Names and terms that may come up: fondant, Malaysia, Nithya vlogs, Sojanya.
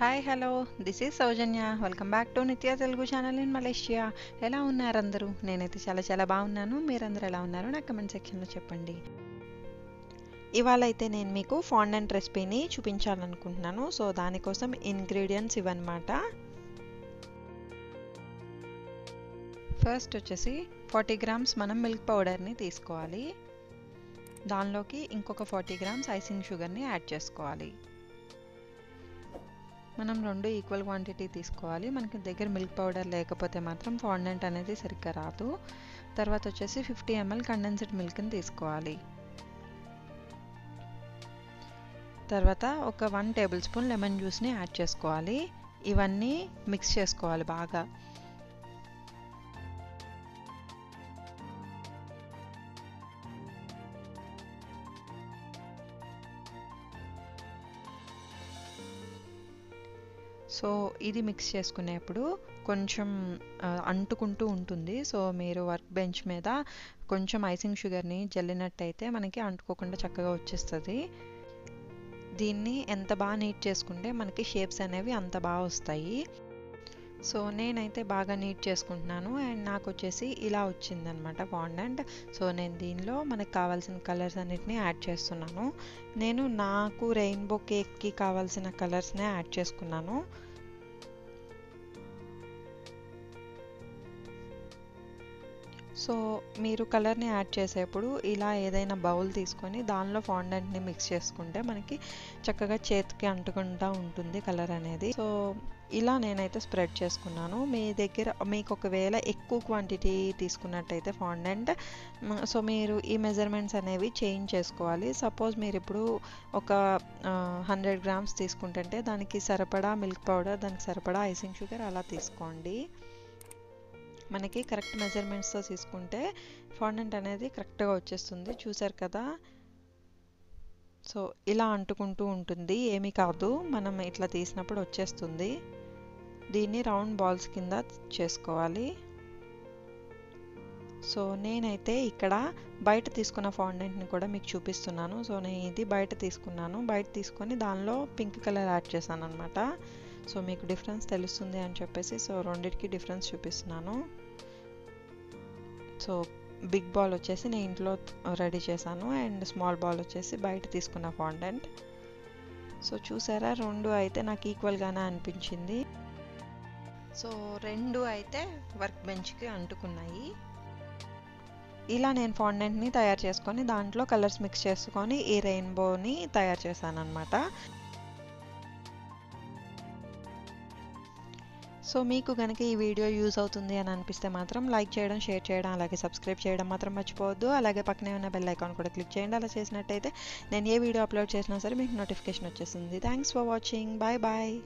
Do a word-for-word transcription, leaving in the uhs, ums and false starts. Hi, hello. This is Sojanya. Welcome back to Nithya vlogs channel in Malaysia. Ela unnaru andaru. Nenete chala chala baagunnanu. Meerandaru ela unnaru na comment section lo cheppandi. ఇవాళైతే నేను మీకు fondant రెసిపీని చూపించాలనుకుంటున్నాను. So దాని కోసం ingredients ఇవన్నమాట. First వచ్చేసి forty grams మనం milk powder ని తీసుకోవాలి. దానిలోకి ఇంకొక forty గ్రామ్స్ ఐసింగ్ షుగర్ ని యాడ్ చేసుకోవాలి. మనం రెండు ఈక్వల్ క్వాంటిటీ తీసుకోవాలి. మనకి దగ్గర మిల్క్ పౌడర్ లేకపోతే మాత్రం ఫాండెంట్ అనేది సరిగ్గా రాదు. తర్వాత వచ్చేసి fifty milliliters కండెన్స్డ్ మిల్క్ ని తీసుకోవాలి. తర్వాత ఒక one table spoon lemon juice ని యాడ్ చేసుకోవాలి. ఇవన్నీ మిక్స్ చేసుకోవాలి బాగా. సో ఇది మిక్స్ చేసుకునేప్పుడు కొంచెం అంటుకుంటూ ఉంటుంది. సో మీరు వర్క్ బెంచ్ మీద కొంచెం ఐసింగ్ షుగర్ని జల్లినట్టయితే మనకి అంటుకోకుండా చక్కగా వచ్చేస్తుంది. దీన్ని ఎంత బాగా నీట్ చేసుకుంటే మనకి షేప్స్ అనేవి అంత బాగా వస్తాయి. సో నేనైతే బాగా నీట్ చేసుకుంటున్నాను. అండ్ నాకు వచ్చేసి ఇలా వచ్చిందనమాట ఫాండెంట్. సో నేను దీనిలో మనకు కావాల్సిన కలర్స్ అన్నిటిని యాడ్ చేస్తున్నాను. నేను నాకు రెయిన్బో కేక్కి కావాల్సిన కలర్స్నే యాడ్ చేసుకున్నాను. సో మీరు కలర్ని యాడ్ చేసేప్పుడు ఇలా ఏదైనా బౌల్ తీసుకొని దానిలో ఫాండెంట్ని మిక్స్ చేసుకుంటే మనకి చక్కగా చేతికి అంటుకుంటూ ఉంటుంది కలర్ అనేది. సో ఇలా నేనైతే స్ప్రెడ్ చేసుకున్నాను. మీ దగ్గర మీకు ఒకవేళ ఎక్కువ క్వాంటిటీ తీసుకున్నట్టయితే ఫాండెంట్, సో మీరు ఈ మెజర్మెంట్స్ అనేవి చేంజ్ చేసుకోవాలి. సపోజ్ మీరు ఇప్పుడు ఒక హండ్రెడ్ గ్రామ్స్ తీసుకుంటుంటే దానికి సరిపడా మిల్క్ పౌడర్, దానికి సరిపడా ఐసింగ్ షుగర్ అలా తీసుకోండి. మనకి కరెక్ట్ మెజర్మెంట్స్తో తీసుకుంటే ఫాండెంట్ అనేది కరెక్ట్గా వచ్చేస్తుంది. చూసారు కదా, సో ఇలా అంటుకుంటూ ఉంటుంది. ఏమీ కాదు, మనం ఇట్లా తీసినప్పుడు వచ్చేస్తుంది. దీన్ని రౌండ్ బాల్స్ కింద చేసుకోవాలి. సో నేనైతే ఇక్కడ బయట తీసుకున్న ఫాండెంట్ని కూడా మీకు చూపిస్తున్నాను. సో నేను ఇది బయట తీసుకున్నాను. బయట తీసుకొని దానిలో పింక్ కలర్ యాడ్ చేశాను అనమాట. సో మీకు డిఫరెన్స్ తెలుస్తుంది అని చెప్పేసి సో రెండింటికి డిఫరెన్స్ చూపిస్తున్నాను. సో బిగ్ బాల్ వచ్చేసి నేను ఇంట్లో రెడీ చేశాను అండ్ స్మాల్ బాల్ వచ్చేసి బయట తీసుకున్న ఫాండెంట్. సో చూసారా, రెండు అయితే నాకు ఈక్వల్గానే అనిపించింది. సో రెండు అయితే వర్క్ బెంచ్కి అంటుకున్నాయి. ఇలా నేను ఫాండెంట్ని తయారు చేసుకొని దాంట్లో కలర్స్ మిక్స్ చేసుకొని ఈ రెయిన్బోని తయారు చేశాను అనమాట. సో మీకు కనుక ఈ వీడియో యూజ్ అవుతుంది అని అనిపిస్తే మాత్రం లైక్ చేయడం, షేర్ చేయడం, అలాగే సబ్స్క్రైబ్ చేయడం మాత్రం మర్చిపోవద్దు. అలాగే పక్కనే ఉన్న బెల్ ఐకాన్ కూడా క్లిక్ చేయండి. అలా చేసినట్టయితే నేను ఏ వీడియో అప్లోడ్ చేసినా సరే మీకు నోటిఫికేషన్ వచ్చేస్తుంది. Thanks for watching. Bye bye.